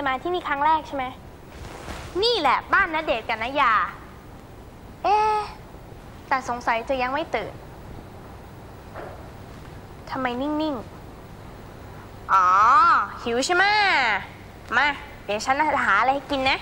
ยมาที่นี่ครั้งแรกใช่ไหมนี่แหละบ้านณเดชน์กับณยาแต่สงสัยจะยังไม่ตื่นทำไมนิ่งๆอ๋อหิวใช่ไหมมาเดี๋ยวฉันหาอะไรให้กินนะ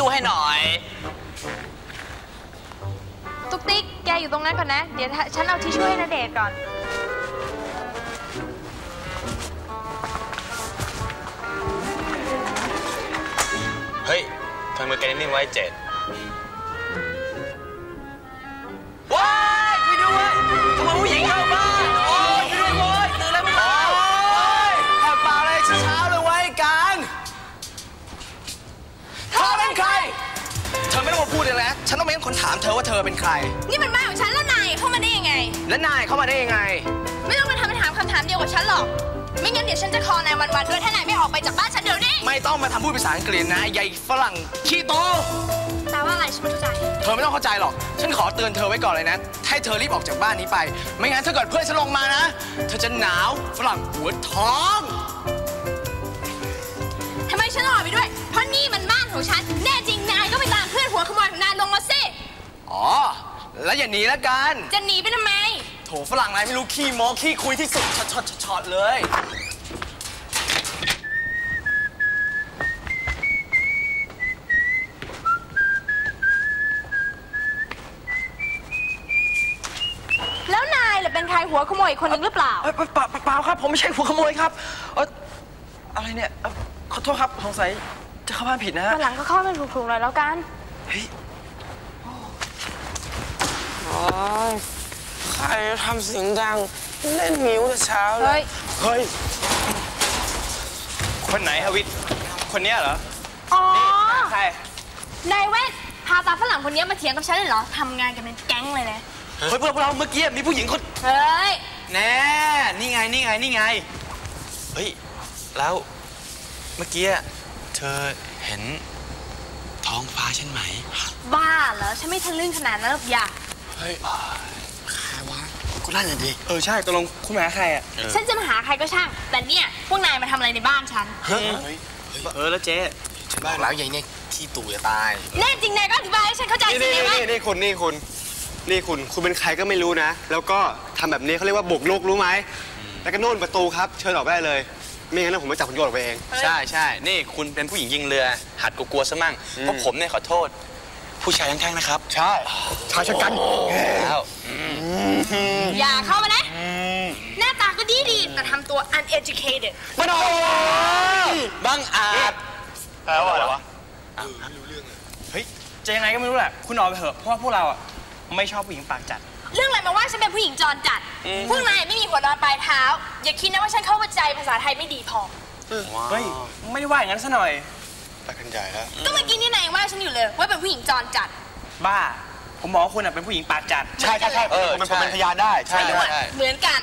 จู้ให้หน่อยตุ๊กติ๊กแกอยู่ตรงนั้นก่อนนะเดี๋ยวฉันเอาทิชชู่ให้ณเดชน์ก่อนเฮ้ยทำมือแกนิ่งไว้เจ็ดว้ายไปดูว่าทำไมผู้หญิงเข้าบ้านโอ้ยไปดูโว้ยตื่นแล้วมั้ยโอ้ยแอบเปล่าเลยเช้าเลยไว้กันเธอไม่ต้องมาพูดเลยนะฉันต้องเป็นคนถามเธอว่าเธอเป็นใครนี่มันบ้านของฉันแล้วนายเข้ามาได้ยังไงแล้วนายเข้ามาได้ยังไงไม่ต้องมาทำมาถามคำถามเดียวกับฉันหรอกไม่งั้นเดี๋ยวฉันจะคอลนายวันๆด้วยถ้านายไม่ออกไปจากบ้านฉันเดี๋ยวนี้ไม่ต้องมาทำพูดภาษาอังกฤษนะยายฝรั่งขี้โตแต่ว่าอะไรฉันไม่เข้าใจเธอไม่ต้องเข้าใจหรอกฉันขอเตือนเธอไว้ก่อนเลยนะให้เธอรีบออกจากบ้านนี้ไปไม่งั้นถ้าเกิดเพื่อนฉันลงมานะเธอจะหนาวฝรั่งหัวท้องทำไมฉันออกไปด้วยเพราะนี่มันบ้านของฉันแน่จริงนายก็ไปตามเพื่อนหัวขโมยของนายลงมาสิอ๋อแล้วอย่าหนีละกันจะหนีไปทำไมโถฝรั่งนายไม่รู้ขี้โม้ขี้คุยที่สุดช็อตเลยแล้วนายหรือเป็นใครหัวขโมยคนนึงหรือเปล่าเปล่าครับผมไม่ใช่หัวขโมยครับอะไรเนี่ยขอโทษครับสงสัยจะเข้าบ้านผิดนะหลังก็เข้าไปถูกๆเลยแล้วกันเฮ้ยใครทำเสียงดังเล่นมิวแต่เช้าเลยเฮ้ยคนไหนฮะวิทย์คนนี้เหรออ๋อใครนายเวทพาตาฝรั่งคนนี้มาเถียงกับฉันเลยเหรอทำงานกันเป็นแก๊งเลยนะเฮ้ยพวกเราเมื่อกี้มีผู้หญิงคนเฮ้ยแน่นี่ไงเฮ้ยแล้วเมื่อกี้เธอเห็นท้องฟ้าฉันไหมบ้าเหรอฉันไม่ทะลึ่งขนาดนั้นหรอกอย่าเฮ้ยใครวะก็นั่นอย่างดีใช่ตกลงคุณมาหาใครอ่ะฉันจะมาหาใครก็ช่างแต่เนี่ยพวกนายมาทำอะไรในบ้านฉันแล้วเจ๊ฉันบอกแล้วยายเนี่ยขี้ตู่จะตายแน่จริงนายก็อธิบายให้ฉันเข้าใจสิเนี่ยนี่คุณเป็นใครก็ไม่รู้นะแล้วก็ทำแบบนี้เขาเรียกว่าบุกรุกรู้ไหมแล้วก็โน่นประตูครับเชิญออกได้เลยไม่งั้นผมไม่จับคุณโยนออกไปเองใช่นี่คุณเป็นผู้หญิงยิงเรือหัดกลัวซะมั่งเพราะผมเนี่ยขอโทษผู้ชายทั้งแท่งนะครับใช่ชายชะกันแล้วอย่าเข้ามานะหน้าตาก็ดีแต่ทำตัว uneducated มันโอ้บังอาจแปลว่าอะไรวะไม่รู้เรื่องเลยเฮ้ยจะยังไงก็ไม่รู้แหละคุณออกไปเถอะเพราะว่าพวกเราอ่ะไม่ชอบผู้หญิงปากจัดเรื่องอะไรมาว่าฉันเป็นผู้หญิงจรจัดพวกนายไม่มีหัวนอนปลายเท้าอย่าคิดนะว่าฉันเข้าใจภาษาไทยไม่ดีพอเฮ้ยไม่ได้ว่าอย่างนั้นซะหน่อยไปกันใหญ่แล้วก็เมื่อกี้นี่นายว่าฉันอยู่เลยว่าเป็นผู้หญิงจรจัดบ้าผมบอกว่าคุณเป็นผู้หญิงปากจัดใช่ผมเป็นพยานได้ใช่เหมือนกัน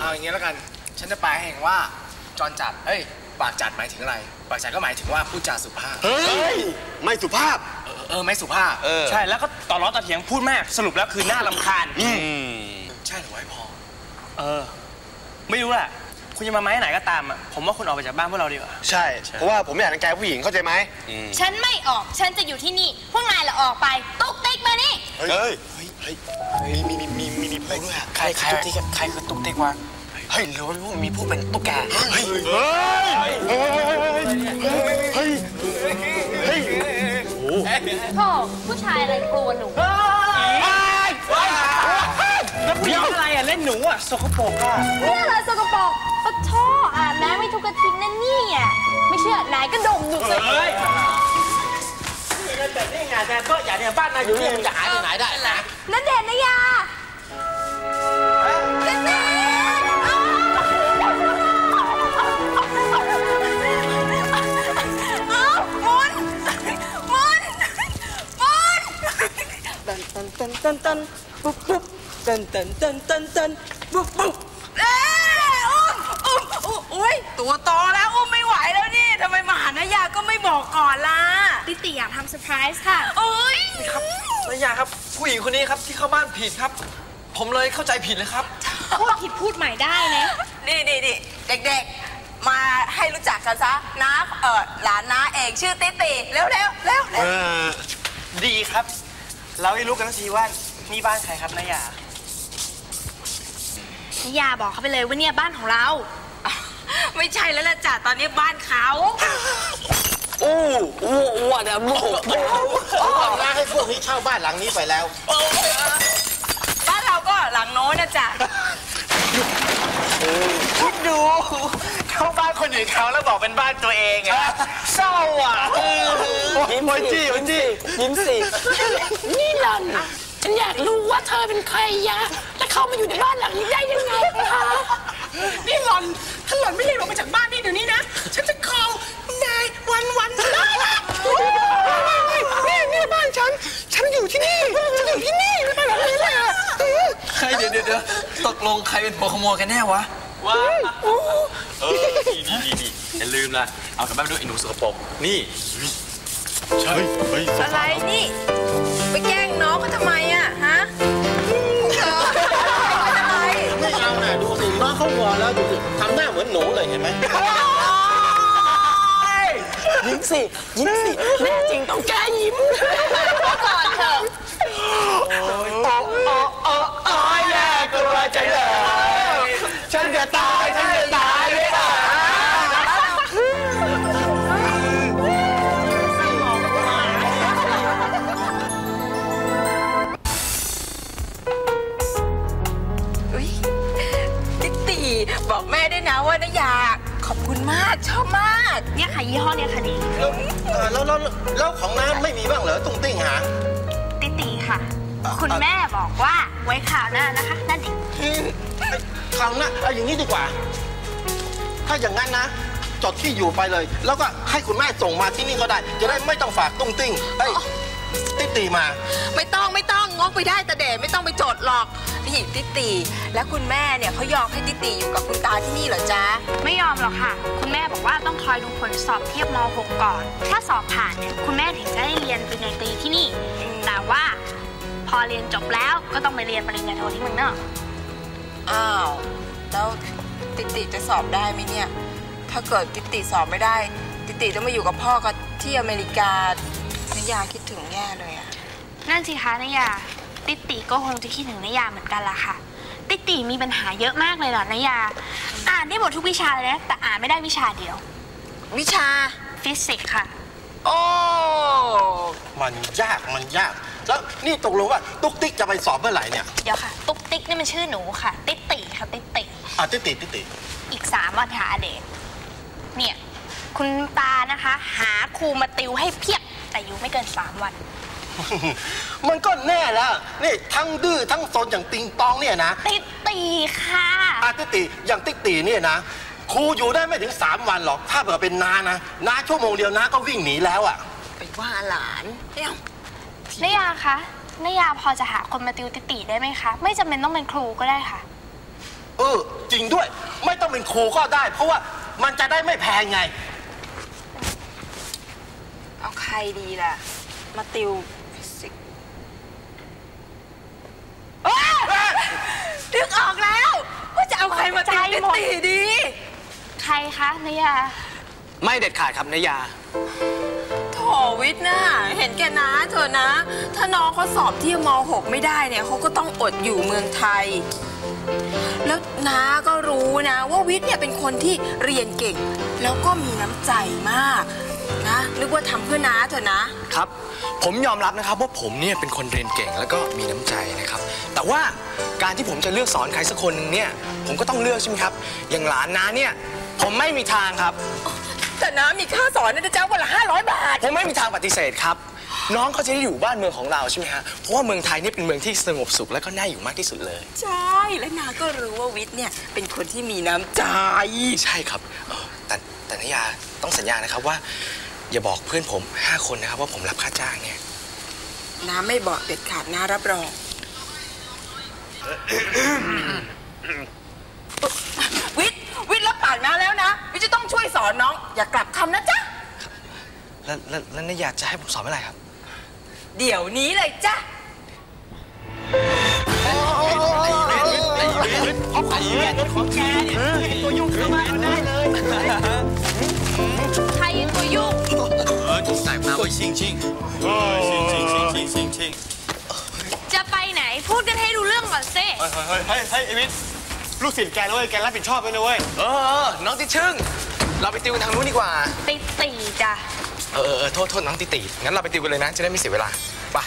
เอาอย่างนี้แล้วกันฉันจะไปให้เห็นว่าจรจัดเฮ้ยปากจัดหมายถึงอะไรปากจัดก็หมายถึงว่าพูดจาสุภาพเฮ้ยไม่สุภาพไม่สุภาพใช่แล้วก็ต่อล้อต่อเถียงพูดมากสรุปแล้วคือหน้ารำคาญใช่หรือไว้พอไม่รู้แหละคุณจะมาไม้ไหนก็ตามอ่ะผมว่าคุณออกไปจากบ้านพวกเราดีกว่าใช่เพราะว่าผมไม่อยากรังแกผู้หญิงเข้าใจไหมฉันไม่ออกฉันจะอยู่ที่นี่พวกนายละออกไปตุ๊กติ๊กมานี่เฮ้ยมีพวกด้วยใครตุ๊กติ๊กใครคือตุ๊กติ๊กวะเฮ้ยหรือว่าพวกมีพวกเป็นตุ๊กแกเฮ้ยโธ่ผู้ชายอะไรกลัวหนูแล้วผู้หญิงอะไรอ่ะเล่นหนูอ่ะสกปรกอ่ะเนี่ยอะไรสกปรกปะโธ่อาบน้ำไม่ทุกอาทิตย์นั่นนี่อ่ะไม่เชื่อนายก็ดมดูเลย เงินแบบนี้ไงแต่ก็อย่างเนี้ยบ้านนายอยู่นี่มันจะหายไปไหนได้นั่นเด่นนะยาตันตันตันตันปุ๊บปุ๊บตันตันตันตันตันปุ๊บปุ๊บเอ้ยอุ้ยตัวโตแล้วอุ้มไม่ไหวแล้วนี่ทำไมมาหาน้ายาก็ไม่บอกก่อนล่ะพี่ติ๋ยอยากทำเซอร์ไพรส์ค่ะอุ้ยครับน้ายาครับผู้หญิงคนนี้ครับที่เข้าบ้านผิดครับผมเลยเข้าใจผิดเลยครับพูดผิดพูดใหม่ได้นะนี่เด็กๆมาให้รู้จักกันซะน้าหลานน้าเองชื่อติ๊ติเร็วดีครับเราให้รู้กันทีว่านี่บ้านใครครับนายาบอกเขาไปเลยว่าเนี่ยบ้านของเราไม่ใช่แล้วล่ะจ้ะตอนนี้บ้านเขาอู้ว่าเนี่ยโง่ผมน่าให้พวกนี้เช่าบ้านหลังนี้ไปแล้วบ้านเราก็หลังโน้นนะจ้ะคิดดูเข้าบ้านคนอื่นเขาแล้วบอกเป็นบ้านตัวเองไงเศร้าอ่ะยิ้มมอยจี้ยิ้มสินี่หล่อนฉันอยากรู้ว่าเธอเป็นใครยะและเข้ามาอยู่ในบ้านหลังนี้ได้ยังไงคะนี่หล่อนถ้าหล่อนไม่ได้ลงมาจากบ้านนี่เดี๋ยวนี้นะฉันจะคองนายวันได้ละนี่บ้านฉันอยู่ที่นี่ไม่มาไหนเลยอ่ะใครเดี๋ยวตกลงใครเป็นหัวขโมยกันแน่วะดีอย่าลืมนะเอากลับบ้านไปด้วยไอ้หนูสกปรกนี่ใช่อะไรนี่ไปแกล้งน้องเขาทำไมอ่ะฮะอะไรไม่เอาหน่ะดูสิน้องเขาหัวแล้วดูสิทำหน้าเหมือนหนูเลยเห็นไหมยิ้มสิแน่จริงต้องแกยิ้มก่อนเถอะบอกแม่ได้นะว่าน้ายาขอบคุณมากชอบมากเนี่ยค่ะยี่ห้อเนี่ยค่ะดีแล้วของน้ำไม่มีบ้างเหรอตุ้งติ้งหางติ๊งค่ะคุณแม่บอกว่าไว้ข่าวหน้านะคะนั่นเองข่าวหน้าเอาอย่างนี้ดีกว่าถ้าอย่างนั้นนะจดที่อยู่ไปเลยแล้วก็ให้คุณแม่ส่งมาที่นี่ก็ได้จะได้ไม่ต้องฝากตุ้งติ้งเอ้ยติ๊ตีมาไม่ต้องงกไปได้แต่เด็กไม่ต้องไปจดหรอกพี่ติ๊ตีและคุณแม่เนี่ยเขายอมให้ติ๊ตีอยู่กับคุณตาที่นี่เหรอจ๊ะไม่ยอมหรอกค่ะคุณแม่บอกว่าต้องคอยดูผลสอบเทียบม.6 ก่อนถ้าสอบผ่านเนี่ยคุณแม่ถึงจะได้เรียนปริญญาตรีที่นี่แต่ว่าพอเรียนจบแล้วก็ต้องไปเรียนปริญญาโทที่เมืองนอกอ้าวแล้วติ๊ตีจะสอบได้ไหมเนี่ยถ้าเกิดติ๊ตีสอบไม่ได้ติ๊ตีต้องมาอยู่กับพ่อกับที่อเมริกาน้ายาคิดถึงแย่เลยอะนั่นสิคะน้ายาติ๊ติก็คงจะคิดถึงน้ายาเหมือนกันล่ะค่ะติ๊ติมีปัญหาเยอะมากเลยหรอน้ายาอ่านได้หมดทุกวิชาเลยนะแต่อ่านไม่ได้วิชาเดียววิชาฟิสิกส์ค่ะโอ้มันยากแล้วนี่ตกลงว่าตุ๊กติ๊กจะไปสอบเมื่อไหร่เนี่ยเดี๋ยวค่ะตุ๊กติ๊กนี่มันชื่อหนูค่ะติ๊ติค่ะติ๊ติอีก3วันหาเดทเนี่ยคุณตานะคะหาครูมาติวให้เพียบแต่อยู่ไม่เกิน3วันมันก็แน่แล้วนี่ทั้งดื้อทั้งโซนอย่างติงตองเนี่ยนะติ๊ตีค่ะติ๊ตีอย่างติ๊ตีเนี่ยนะครูอยู่ได้ไม่ถึง3วันหรอกถ้าเผื่อเป็นน้านะน้าชั่วโมงเดียวน้าก็วิ่งหนีแล้วอ่ะไปว่าหลานน้ายาคะน้ายาพอจะหาคนมาติวติ๊ตีได้ไหมคะไม่จำเป็นต้องเป็นครูก็ได้ค่ะจริงด้วยไม่ต้องเป็นครูก็ได้เพราะว่ามันจะได้ไม่แพงไงเอาใครดีล่ะมาติวฟิสิกส์นึกออกแล้วว่าจะเอาใครมาติวติ๊ตีดีใครคะนายาไม่เด็ดขาดครับนายาโถวิทย์น่ะเห็นแกนะเธอนะถ้าน้องเขาสอบที่ม.6 ไม่ได้เนี่ยเขาก็ต้องอดอยู่เมืองไทยแล้วน้าก็รู้นะว่าวิทย์เนี่ยเป็นคนที่เรียนเก่งแล้วก็มีน้ำใจมากนะนึกว่าทำเพื่อน้าเถอะนะครับผมยอมรับนะครับว่าผมเนี่ยเป็นคนเรียนเก่งแล้วก็มีน้ำใจนะครับแต่ว่าการที่ผมจะเลือกสอนใครสักคนนึงเนี่ยผมก็ต้องเลือกใช่ไหมครับอย่างหลานน้าเนี่ยผมไม่มีทางครับแต่น้ามีค่าสอนนะจ๊ะวันละ500 บาทผมไม่มีทางปฏิเสธครับ น้องเขาจะได้อยู่บ้านเมืองของเราใช่ไหมฮะเพราะว่าเมืองไทยนี่เป็นเมืองที่สงบสุขและก็น่าอยู่มากที่สุดเลยใช่และนาก็รู้ว่าวิทย์เนี่ยเป็นคนที่มีน้ำใจใช่ครับแต่นิยาต้องสัญญานะครับว่าอย่าบอกเพื่อนผม5คนนะครับว่าผมรับค่าจ้างเนี่ยน้าไม่บอกเด็ดขาดน้ารับรองวิทย์รับปากน้าแล้วนะวิทย์จะต้องช่วยสอนน้องอย่ากลับคำนะจ๊ะแล้วนิยาจะให้ผมสอนอะไรครับเดี๋ยวนี้เลยจ้ะเขาขายเงินของแกเนี่ยเป็นตัวยุ่งเข้ามาได้เลยใครเป็นตัวยุ่งใส่มาโอ้ยชิงจะไปไหนพูดกันให้ดูเรื่องก่อนเซ่เฮ้ยไอ้วิทย์ลูกศิษย์แกนะเว้ยแกรับผิดชอบไปนะเว้ยน้องติชึ่งเราไปติวทางนู้นดีกว่าติจ้ะโทษน้องติงั้นเราไปติวกันเลยนะจะได้ไม่เสียเวลาไป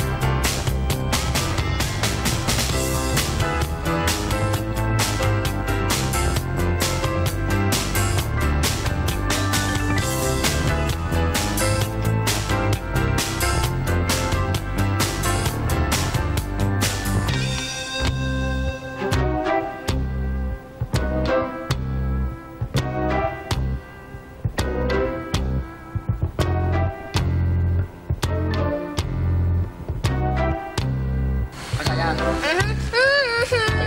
เ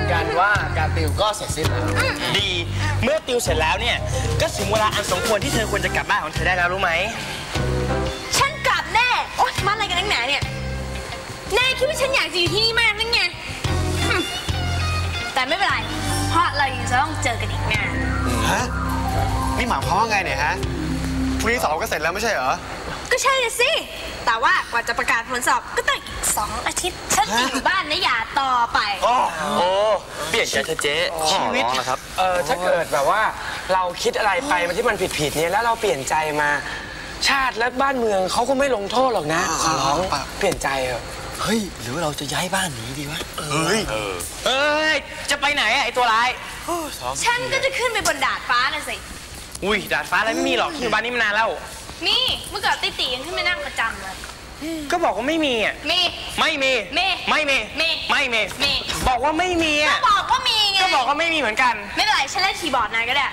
สร็จสิ้นแล้วดีเมื่อติวเสร็จแล้วเนี่ยก็ถึงเวลาอันสมควรที่เธอควรจะกลับบ้านของเธอได้แล้วรู้ไหมฉันกลับแน่โอ๊ยมาอะไรกันนักหนาเนี่ยแน่คิดว่าฉันอยากจะอยู่ที่นี่มากนั่นไงแต่ไม่เป็นไรเพราะเรายังจะต้องเจอกันอีกนานฮะนี่หมายความว่าไงเนี่ยฮะพรุ่งนี้สอบก็เสร็จแล้วไม่ใช่เหรอก็ใช่เลยสิแต่ว่ากว่าจะประกาศผลสอบก็ต้องอีก2 อาทิตย์ฉันจะอยู่บ้านนะอย่าต่อไปโอ้เปลี่ยนใจเธอเจ๊ชีวิตนะครับถ้าเกิดแบบว่าเราคิดอะไรไปมันที่มันผิดเนี่ยแล้วเราเปลี่ยนใจมาชาติและบ้านเมืองเขาก็ไม่ลงโทษหรอกนะขอร้องเปลี่ยนใจเหรอเฮ้ยหรือเราจะย้ายบ้านหนีดีวะเฮ้ยจะไปไหนไอตัวร้ายฉันก็จะขึ้นไปบนดาดฟ้าเลยสิอุ้ยดาดฟ้าอะไรไม่มีหรอกอยู่บ้านนี้มานานแล้วนี่เมื่อก่อนติยังขึ้นไปนั่งประจำเลย ก็บอกว่าไม่มีอ่ะมีไม่มีไม่มีไม่มีบอกว่าไม่มีอ่ะก็บอกว่ามีไงก็บอกว่าไม่มีเหมือนกันไม่เป็นไรฉันเล่นคีย์บอร์ดนายก็ได้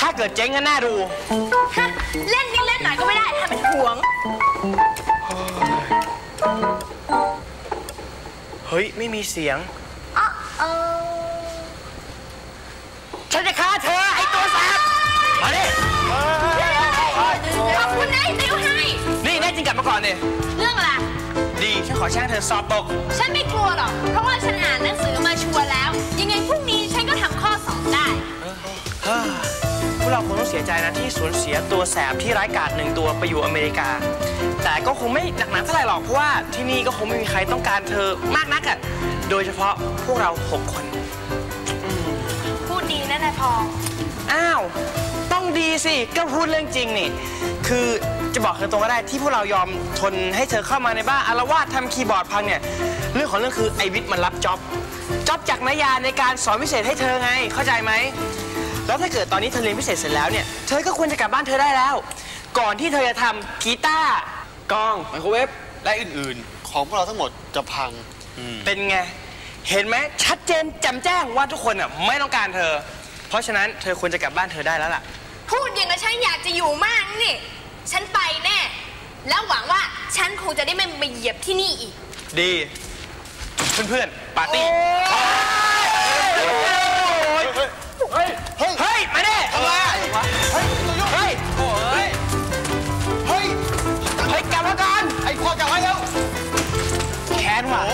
ถ้าเกิดเจ๊งก็น่าดูเล่นยิ่งเล่นหน่อยก็ไม่ได้ทำเป็นหวงเฮ้ยไม่มีเสียงฉันจะฆ่าเธอไอ้ตัวแสบมาดิขอบคุณนายติวให้นี่แน่จริงกลับมาก่อนดิเรื่องอะไรดีฉันขอแช่งเธอสอบตกฉันไม่กลัวหรอกเพราะว่าฉันอ่านหนังสือมาชัวร์แล้วยังไงพรุ่งนี้ฉันก็ทำข้อสอบได้พวกเราคงต้องเสียใจนะที่สูญเสียตัวแสบที่ร้ายกาจหนึ่งตัวไปอยู่อเมริกาแต่ก็คงไม่หนักหนาเท่าไหร่หรอกเพราะว่าที่นี่ก็คงไม่มีใครต้องการเธอมากนักอ่ะโดยเฉพาะพวกเรา6คนพูดดีนะนายพองอ้าวต้องดีสิก็พูดเรื่องจริงนี่คือจะบอกเธอตรงก็ได้ที่พวกเรายอมทนให้เธอเข้ามาในบ้านอารวาสทำคีย์บอร์ดพังเนี่ยเรื่องของเรื่องคือไอวิทย์มันรับจ็อบจากนายาในการสอนพิเศษให้เธอไงเข้าใจไหมแล้วถ้าเกิดตอนนี้เธอเรียนพิเศษเสร็จแล้วเนี่ยเธอก็ควรจะกลับบ้านเธอได้แล้วก่อนที่เธอจะทำกีตาร์กล้องไมโครเวฟและอื่นๆของพวกเราทั้งหมดจะพังเป็นไงเห็นไหมชัดเจนแจ่มแจ้งว่าทุกคนอ่ะไม่ต้องการเธอเพราะฉะนั้นเธอควรจะกลับบ้านเธอได้แล้วล่ะพูดอย่างนั้นฉันอยากจะอยู่มากนี่ฉันไปแน่แล้วหวังว่าฉันคงจะได้ไม่มาเหยียบที่นี่อีกดีเพื่อนๆปาร์ตี้เฮ้ยมาดิทำไมเฮ้ยกลับมากันไอ้พ่อกลับมาแล้วแค้นว่ะ